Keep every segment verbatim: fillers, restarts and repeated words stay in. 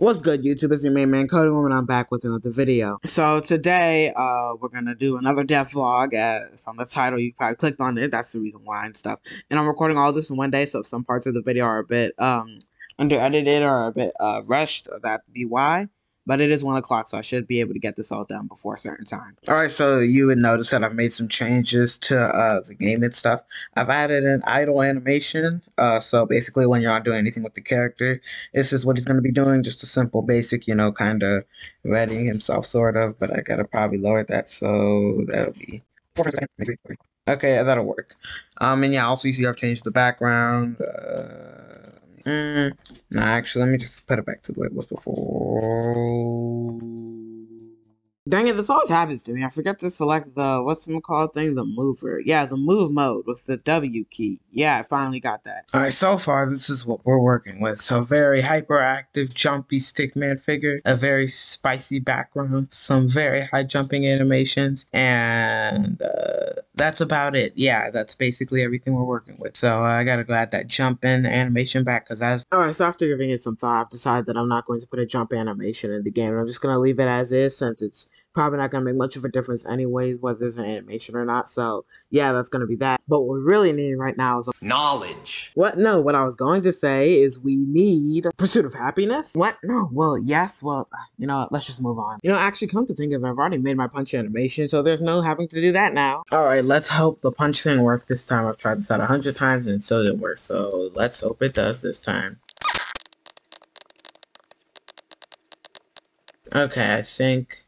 What's good, YouTube? It's your main man, Coding Woman. I'm back with another video. So today, uh, we're gonna do another dev vlog. Uh, from the title, you probably clicked on it. That's the reason why and stuff. And I'm recording all this in one day, so if some parts of the video are a bit um under edited or a bit uh rushed, that'd be why. But it is one o'clock, so I should be able to get this all done before a certain time. All right, so you would notice that I've made some changes to uh, the game and stuff. I've added an idle animation. Uh, so basically, when you're not doing anything with the character, this is what he's going to be doing. Just a simple, basic, you know, kind of readying himself, sort of. But I got to probably lower that, so that'll be okay, that'll work. Um, and yeah, also you see I've changed the background. Uh... Mm, no, actually, let me just put it back to the way it was before. Dang it, this always happens to me. I forget to select the, what's it called thing? The mover. Yeah, the move mode with the W key. Yeah, I finally got that. Alright, so far, this is what we're working with. So, very hyperactive, jumpy stickman figure, a very spicy background, some very high jumping animations, and, uh, that's about it. Yeah, that's basically everything we're working with. So uh, I gotta go add that jump in animation back because that's all right. So after giving it some thought, I've decided that I'm not going to put a jump animation in the game. I'm just gonna leave it as is since it's probably not gonna make much of a difference anyways, whether there's an animation or not. So yeah, that's gonna be that. But what we really need right now is a knowledge. What? No. What I was going to say is we need pursuit of happiness. What? No. Well, yes. Well, you know, let's just move on. You know, actually, come to think of it, I've already made my punch animation, so there's no having to do that now. All right. Let's hope the punch thing works this time. I've tried this out a hundred times and it still didn't work, so let's hope it does this time. Okay, I think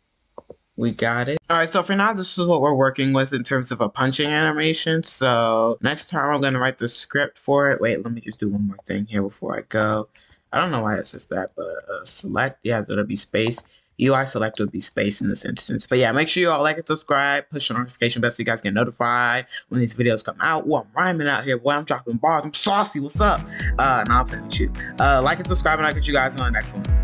we got it. Alright, so for now, this is what we're working with in terms of a punching animation. So next time I'm going to write the script for it. Wait, let me just do one more thing here before I go. I don't know why it says that, but uh, select, yeah, that'll be space. U I select would be space in this instance. But yeah, make sure you all like and subscribe. Push the notification bell so you guys get notified when these videos come out. Ooh, I'm rhyming out here. Boy, I'm dropping bars. I'm saucy. What's up? Uh, nah, I'm playing with you. Uh, like and subscribe, and I'll catch you guys on the next one.